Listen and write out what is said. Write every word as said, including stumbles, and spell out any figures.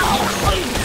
Oh,